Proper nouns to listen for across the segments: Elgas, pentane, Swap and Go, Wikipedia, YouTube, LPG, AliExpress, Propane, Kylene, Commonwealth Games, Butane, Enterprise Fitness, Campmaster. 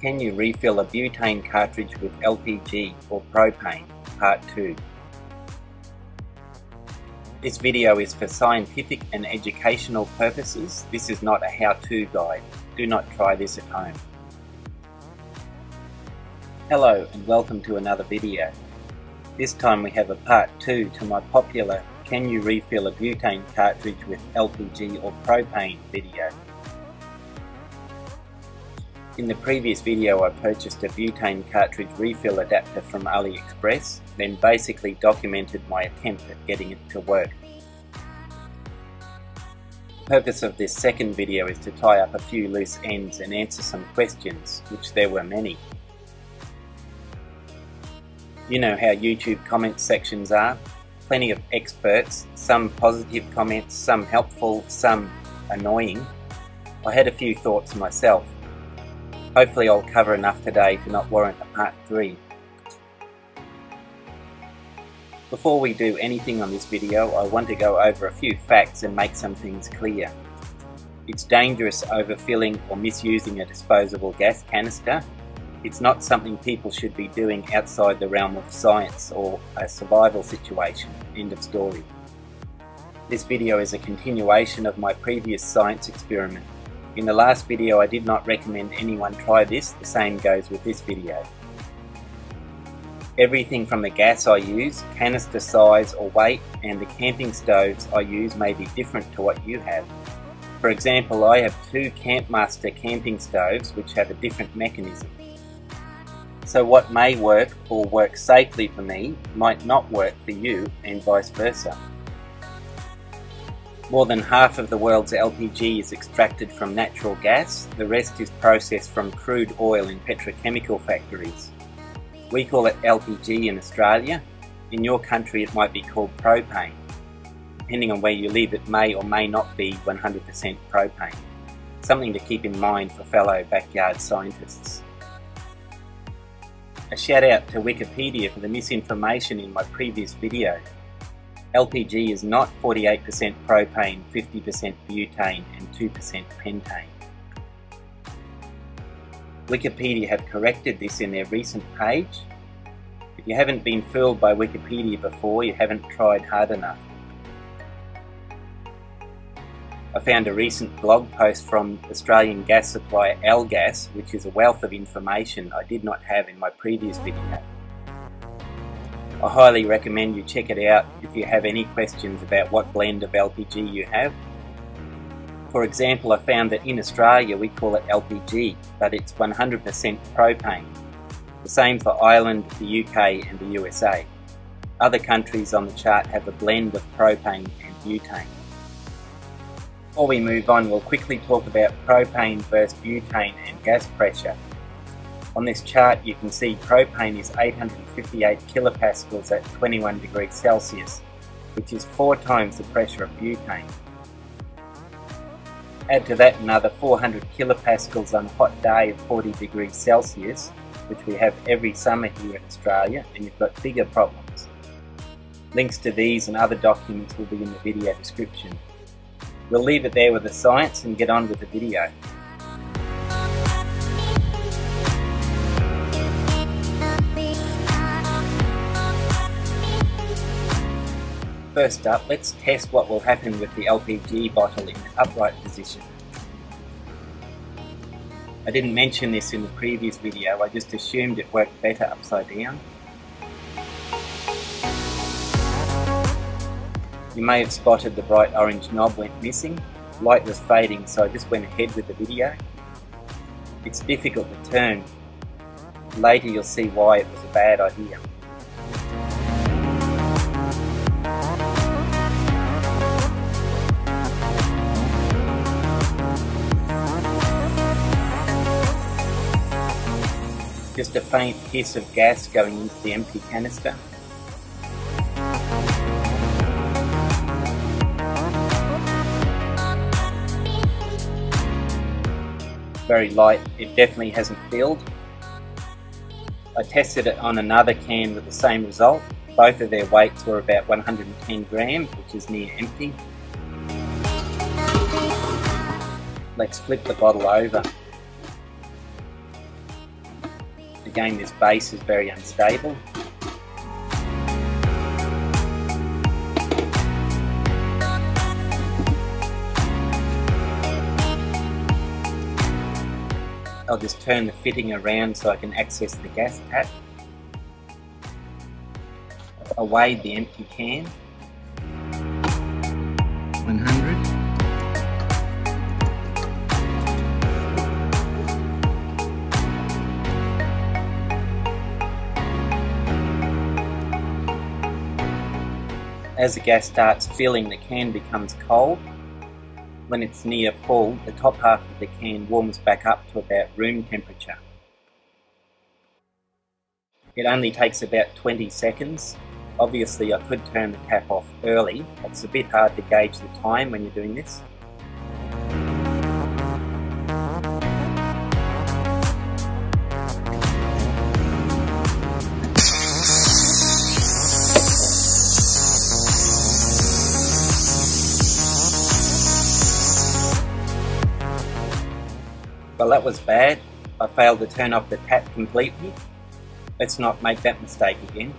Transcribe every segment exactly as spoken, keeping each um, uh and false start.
Can you refill a butane cartridge with L P G or propane? Part two. This video is for scientific and educational purposes. This is not a how-to guide. Do not try this at home. Hello and welcome to another video. This time we have a part two to my popular Can You Refill a Butane Cartridge with L P G or Propane video. In the previous video I purchased a butane cartridge refill adapter from AliExpress, then basically documented my attempt at getting it to work. The purpose of this second video is to tie up a few loose ends and answer some questions, which there were many. You know how YouTube comment sections are? Plenty of experts, some positive comments, some helpful, some annoying. I had a few thoughts myself. Hopefully I'll cover enough today to not warrant a part three. Before we do anything on this video, I want to go over a few facts and make some things clear. It's dangerous overfilling or misusing a disposable gas canister. It's not something people should be doing outside the realm of science or a survival situation. End of story. This video is a continuation of my previous science experiment. In the last video I did not recommend anyone try this, the same goes with this video. Everything from the gas I use, canister size or weight, and the camping stoves I use may be different to what you have. For example, I have two Campmaster camping stoves which have a different mechanism. So what may work or work safely for me might not work for you, and vice versa. More than half of the world's L P G is extracted from natural gas, the rest is processed from crude oil in petrochemical factories. We call it L P G in Australia, in your country it might be called propane. Depending on where you live it may or may not be one hundred percent propane. Something to keep in mind for fellow backyard scientists. A shout out to Wikipedia for the misinformation in my previous video. L P G is not forty-eight percent propane, fifty percent butane and two percent pentane. Wikipedia have corrected this in their recent page. If you haven't been fooled by Wikipedia before, you haven't tried hard enough. I found a recent blog post from Australian gas supplier Elgas, which is a wealth of information I did not have in my previous video. I highly recommend you check it out if you have any questions about what blend of L P G you have. For example, I found that in Australia we call it L P G, but it's one hundred percent propane. The same for Ireland, the U K and the U S A. Other countries on the chart have a blend of propane and butane. Before we move on, we'll quickly talk about propane versus butane and gas pressure. On this chart you can see propane is eight hundred fifty-eight kilopascals at twenty-one degrees Celsius, which is four times the pressure of butane. Add to that another four hundred kilopascals on a hot day of forty degrees Celsius, which we have every summer here in Australia, and you've got bigger problems. Links to these and other documents will be in the video description. We'll leave it there with the science and get on with the video. First up, let's test what will happen with the L P G bottle in the upright position. I didn't mention this in the previous video, I just assumed it worked better upside down. You may have spotted the bright orange knob went missing. Light was fading, so I just went ahead with the video. It's difficult to turn. Later you'll see why it was a bad idea. Just a faint hiss of gas going into the empty canister. Very light, it definitely hasn't filled. I tested it on another can with the same result. Both of their weights were about one hundred ten grams, which is near empty. Let's flip the bottle over. Again, this base is very unstable. I'll just turn the fitting around so I can access the gas pack. I weighed the empty can. one hundred. As the gas starts filling, the can becomes cold. When it's near full, the top half of the can warms back up to about room temperature. It only takes about twenty seconds. Obviously, I could turn the tap off early. It's a bit hard to gauge the time when you're doing this. Well, that was bad. I failed to turn off the tap completely. Let's not make that mistake again.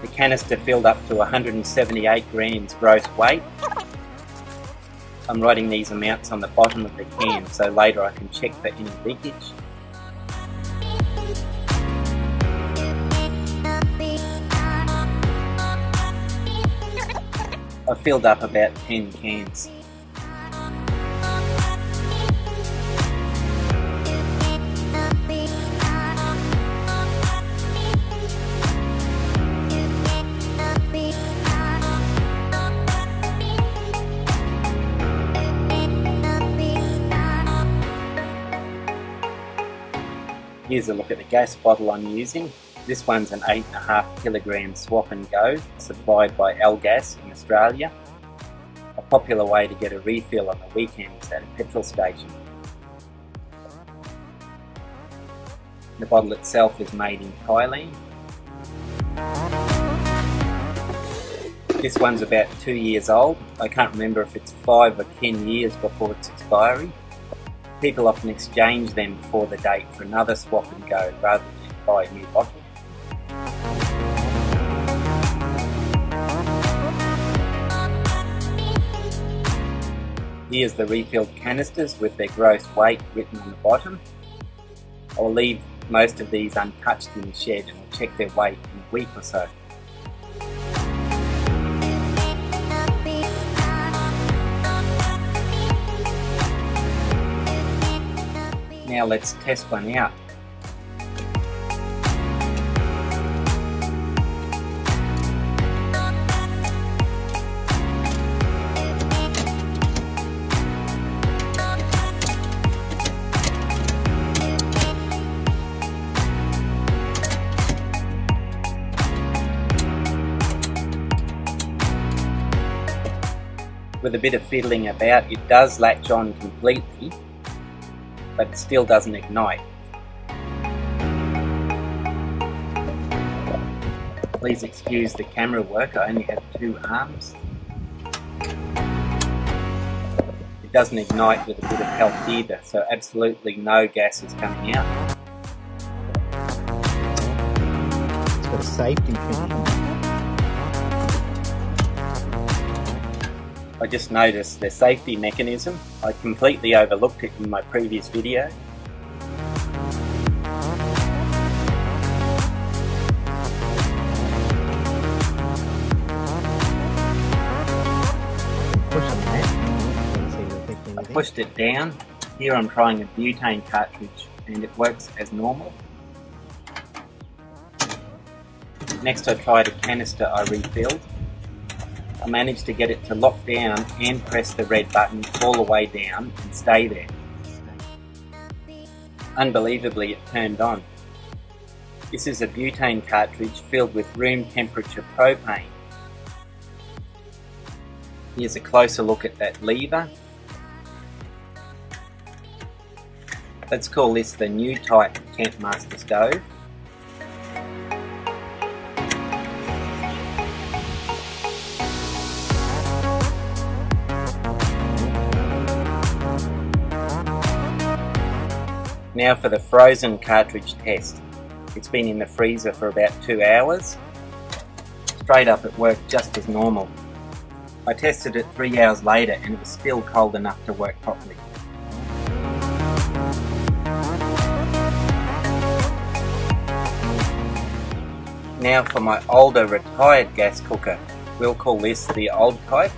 The canister filled up to one hundred seventy-eight grams gross weight. I'm writing these amounts on the bottom of the can so later I can check for any leakage. I filled up about ten cans. Here's a look at the gas bottle I'm using. This one's an eight and a half kilogram Swap and Go, supplied by Elgas in Australia. A popular way to get a refill on the weekends at a petrol station. The bottle itself is made in Kylene. This one's about two years old. I can't remember if it's five or ten years before its expiry. People often exchange them before the date for another Swap and Go rather than buy a new bottle. Here's the refilled canisters with their gross weight written on the bottom. I'll leave most of these untouched in the shed and we'll check their weight in a week or so. Now let's test one out. With a bit of fiddling about, it does latch on completely, but it still doesn't ignite. Please excuse the camera work, I only have two arms. It doesn't ignite with a bit of help either, so absolutely no gas is coming out. It's got a safety feature. I just noticed the safety mechanism. I completely overlooked it in my previous video. I pushed it down. Here I'm trying a butane cartridge and it works as normal. Next I tried a canister I refilled. I managed to get it to lock down and press the red button all the way down and stay there. Unbelievably, it turned on. This is a butane cartridge filled with room temperature propane. Here's a closer look at that lever. Let's call this the new type Campmaster stove. Now for the frozen cartridge test. It's been in the freezer for about two hours. Straight up it worked just as normal. I tested it three hours later and it was still cold enough to work properly. Now for my older retired gas cooker. We'll call this the old type.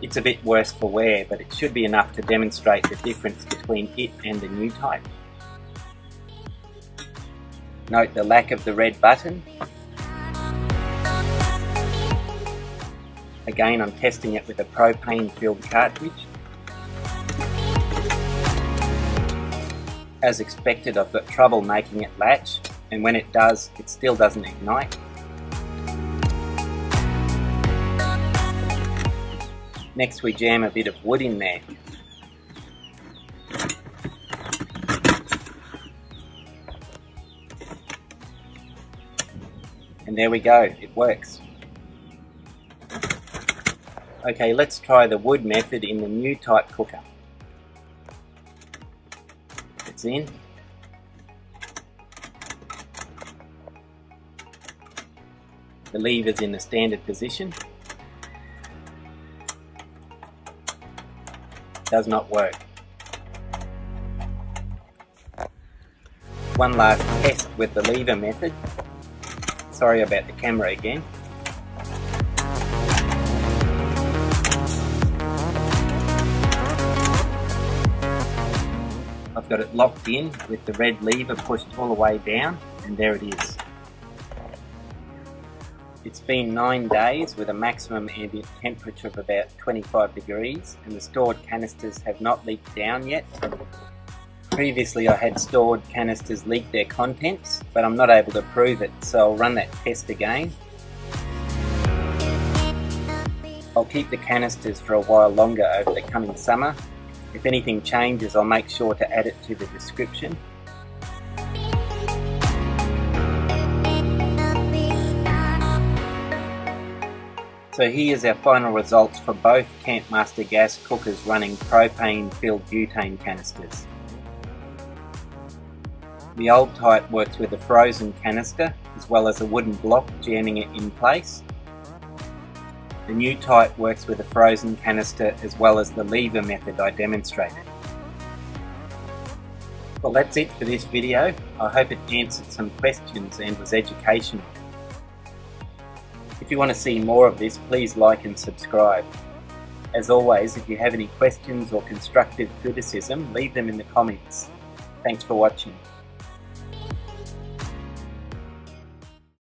It's a bit worse for wear, but it should be enough to demonstrate the difference between it and the new type. Note the lack of the red button. Again, I'm testing it with a propane-filled cartridge. As expected, I've got trouble making it latch, and when it does, it still doesn't ignite. Next we jam a bit of wood in there. And there we go, it works. Okay, let's try the wood method in the new type cooker. It's in. The lever's in the standard position. Does not work. One last test with the lever method. Sorry about the camera again. I've got it locked in with the red lever pushed all the way down, and there it is. It's been nine days with a maximum ambient temperature of about twenty-five degrees, and the stored canisters have not leaked down yet. Previously I had stored canisters leak their contents, but I'm not able to prove it, so I'll run that test again. I'll keep the canisters for a while longer over the coming summer. If anything changes, I'll make sure to add it to the description. So here's our final results for both Campmaster gas cookers running propane-filled butane canisters. The old type works with a frozen canister as well as a wooden block jamming it in place. The new type works with a frozen canister as well as the lever method I demonstrated. Well, that's it for this video. I hope it answered some questions and was educational. If you want to see more of this, please like and subscribe. As always, if you have any questions or constructive criticism, leave them in the comments. Thanks for watching.